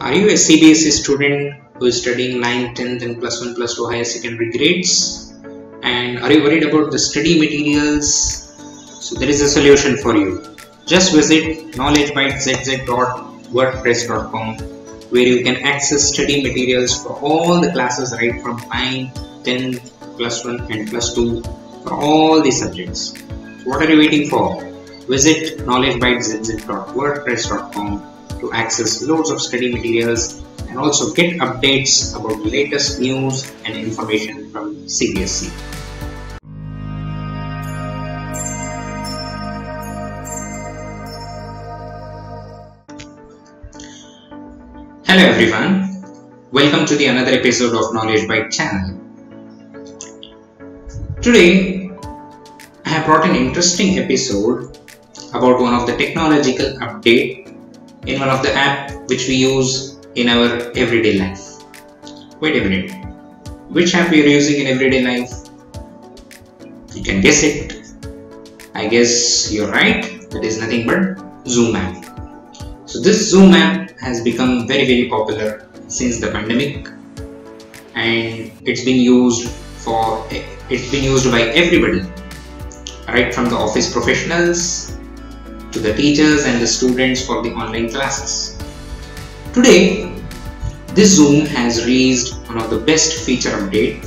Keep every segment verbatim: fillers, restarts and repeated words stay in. Are you a C B S E student who is studying ninth, tenth and plus one, plus two higher secondary grades? And are you worried about the study materials? So there is a solution for you. Just visit knowledge bytezz dot wordpress dot com, where you can access study materials for all the classes right from nine, ten, plus one and plus two for all the subjects. So what are you waiting for? Visit knowledge bytezz dot wordpress dot com to access loads of study materials and also get updates about the latest news and information from C B S E. Hello everyone, welcome to the another episode of Knowledge Byte channel. Today I have brought an interesting episode about one of the technological update in one of the app which we use in our everyday life. Wait a minute, which app we are using in everyday life? You can guess it. I guess you're right, that is nothing but Zoom app. So this Zoom app has become very very popular since the pandemic, and it's been used for it's been used by everybody, right from the office professionals to the teachers and the students for the online classes. Today this Zoom has released one of the best feature update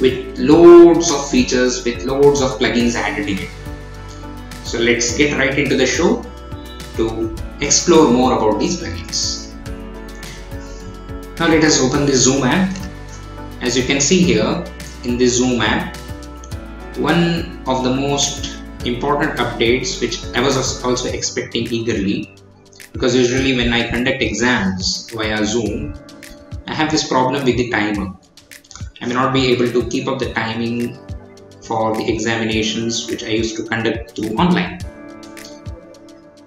with loads of features, with loads of plugins added in it. So let's get right into the show to explore more about these plugins. Now let us open the Zoom app. As you can see here in the Zoom app, one of the most important updates which I was also expecting eagerly, because usually when I conduct exams via Zoom, I have this problem with the timer. I may not be able to keep up the timing for the examinations which I used to conduct through online.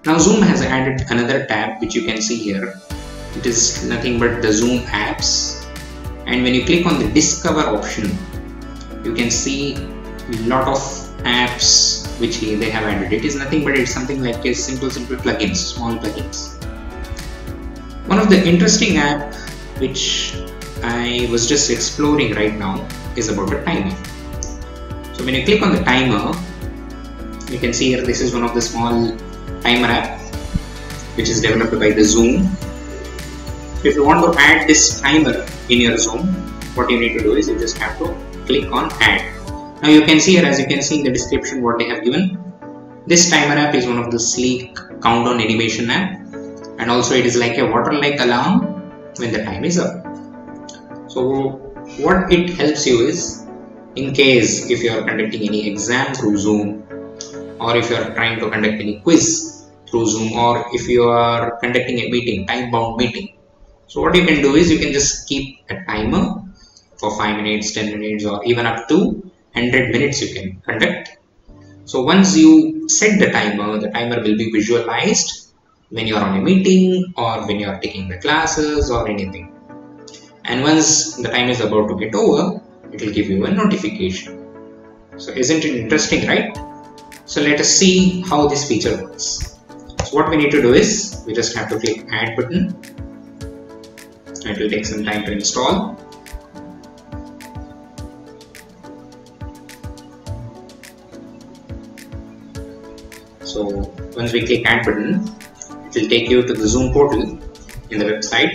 Now Zoom has added another tab which you can see here. It is nothing but the Zoom apps, and when you click on the discover option, you can see a lot of apps which they have added. It is nothing but it's something like a simple simple plugins, small plugins. One of the interesting app which I was just exploring right now is about the timer. So when you click on the timer, you can see here this is one of the small timer app which is developed by the Zoom. If you want to add this timer in your Zoom, what you need to do is you just have to click on add. Now you can see here, as you can see in the description what they have given, this timer app is one of the sleek countdown animation app, and also it is like a water like alarm when the time is up. So what it helps you is, in case if you are conducting any exam through Zoom, or if you are trying to conduct any quiz through Zoom, or if you are conducting a meeting, time-bound meeting. So what you can do is you can just keep a timer for five minutes, ten minutes, or even up to one hundred minutes you can conduct. So once you set the timer, the timer will be visualized when you are on a meeting or when you are taking the classes or anything. And once the time is about to get over, it will give you a notification. So isn't it interesting, right? So let us see how this feature works. So what we need to do is we just have to click add button. It will take some time to install. So once we click add button, it will take you to the Zoom portal in the website.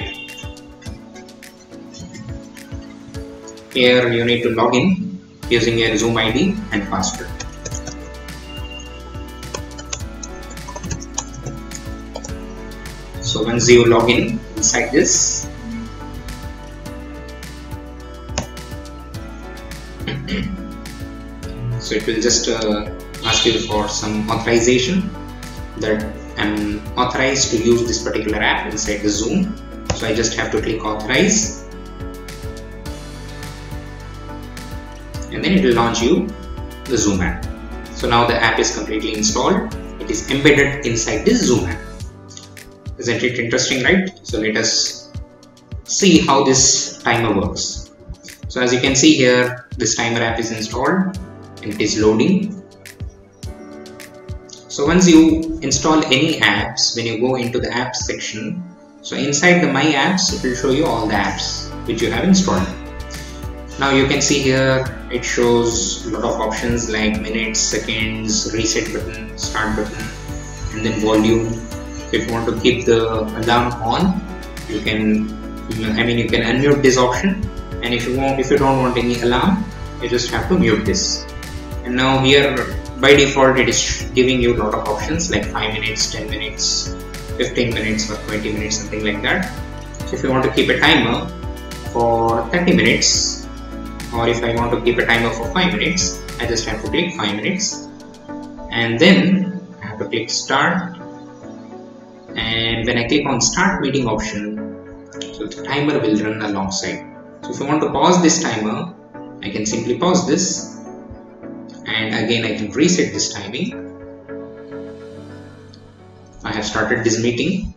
Here you need to log in using your Zoom I D and password. So once you log in inside this, so it will just uh, ask you for some authorization that I'm authorized to use this particular app inside the Zoom. So I just have to click authorize, and then it will launch you the Zoom app. So now the app is completely installed. It is embedded inside this Zoom app. Isn't it interesting, right? So let us see how this timer works. So as you can see here, this timer app is installed and it is loading. So once you install any apps, when you go into the apps section, so inside the my apps, it will show you all the apps which you have installed. Now you can see here, it shows a lot of options like minutes, seconds, reset button, start button, and then volume. If you want to keep the alarm on, you can, I mean, you can unmute this option, and if you want, if you don't want any alarm, you just have to mute this. And now here by default it is giving you a lot of options like five minutes, ten minutes, fifteen minutes or twenty minutes, something like that. So if you want to keep a timer for thirty minutes, or if I want to keep a timer for five minutes, I just have to click five minutes and then I have to click start. And when I click on start meeting option, so the timer will run alongside. So if you want to pause this timer, I can simply pause this, and again I can reset this timing. I have started this meeting.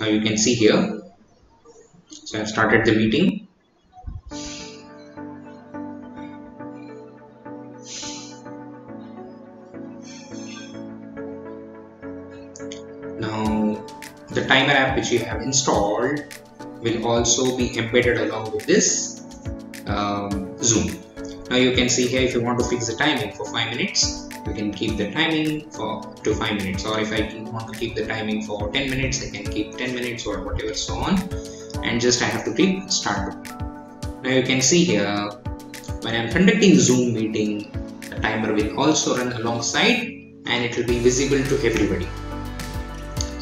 Now you can see here, so I have started the meeting. Now the timer app which you have installed will also be embedded along with this um, Zoom. Now you can see here, if you want to fix the timing for five minutes, you can keep the timing for to five minutes, or if I want to keep the timing for ten minutes, I can keep ten minutes or whatever, so on, and just I have to click start button. Now you can see here, when I am conducting Zoom meeting, the timer will also run alongside and it will be visible to everybody.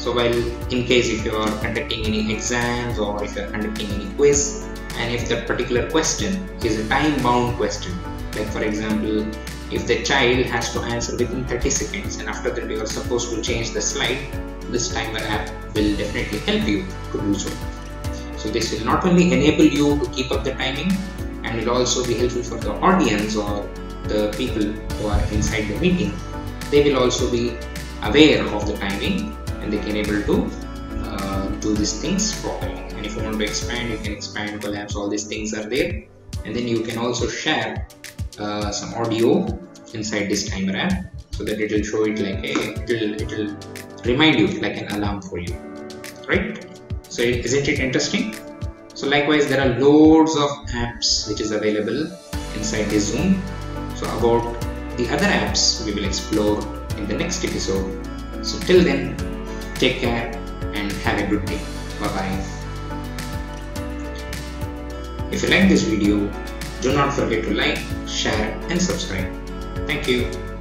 So while in case if you are conducting any exams or if you are conducting any quiz, and if that particular question is a time bound question, like for example, if the child has to answer within thirty seconds and after that you are supposed to change the slide, this timer app will definitely help you to do so. So this will not only enable you to keep up the timing, and will also be helpful for the audience or the people who are inside the meeting. They will also be aware of the timing, and they can able to uh, do these things properly. And if you want to expand, you can expand, collapse, all these things are there. And then you can also share uh, some audio inside this timer app, so that it will show it like a, it will, it will remind you like an alarm for you, right? So isn't it interesting? So likewise, there are loads of apps which is available inside this Zoom. So about the other apps we will explore in the next episode. So till then, take care and have a good day. Bye bye. If you like this video, do not forget to like, share and subscribe. Thank you.